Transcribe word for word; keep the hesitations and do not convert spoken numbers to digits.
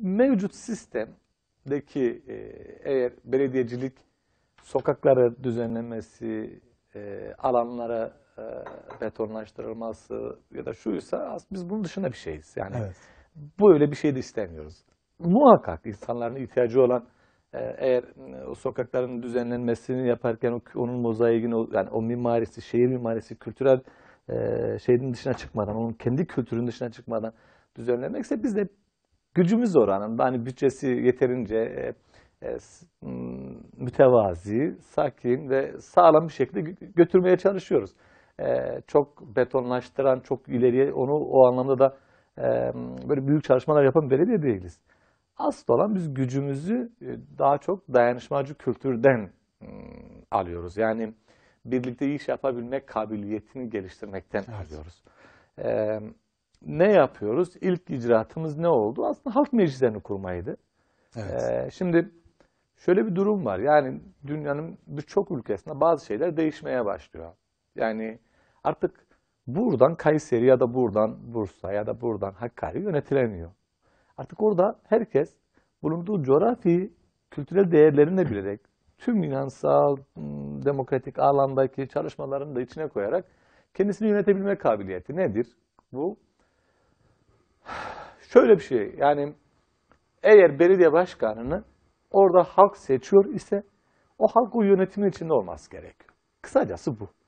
Mevcut sistemdeki eğer belediyecilik sokakları düzenlemesi, e, alanlara e, betonlaştırılması ya da şuysa biz bunun dışında bir şeyiz. Yani evet. Böyle bir şey de istemiyoruz. Muhakkak insanların ihtiyacı olan e, eğer o sokakların düzenlenmesini yaparken onun mozaiğini, yani o mimarisi, şehir mimarisi, kültürel e, şeyin dışına çıkmadan, onun kendi kültürünün dışına çıkmadan düzenlenmekse biz de gücümüz oranında, hani bütçesi yeterince e, e, mütevazi, sakin ve sağlam bir şekilde götürmeye çalışıyoruz. E, çok betonlaştıran, çok ileriye onu o anlamda da e, böyle büyük çalışmalar yapan belediye değiliz. Asıl olan biz gücümüzü daha çok dayanışmacı kültürden e, alıyoruz. Yani birlikte iş yapabilmek kabiliyetini geliştirmekten evet. alıyoruz. E, ne yapıyoruz? İlk icraatımız ne oldu? Aslında halk meclislerini kurmaydı. Evet. E, şimdi şöyle bir durum var. Yani dünyanın birçok ülkesinde bazı şeyler değişmeye başlıyor. Yani artık buradan Kayseri ya da buradan Bursa ya da buradan Hakkari yönetilemiyor. Artık orada herkes bulunduğu coğrafi, kültürel değerlerini de bilerek, tüm inansal, demokratik alandaki çalışmalarını da içine koyarak kendisini yönetebilme kabiliyeti nedir? Bu şöyle bir şey, yani eğer belediye başkanını orada halk seçiyor ise o halk o yönetimin içinde olması gerekiyor. Kısacası bu.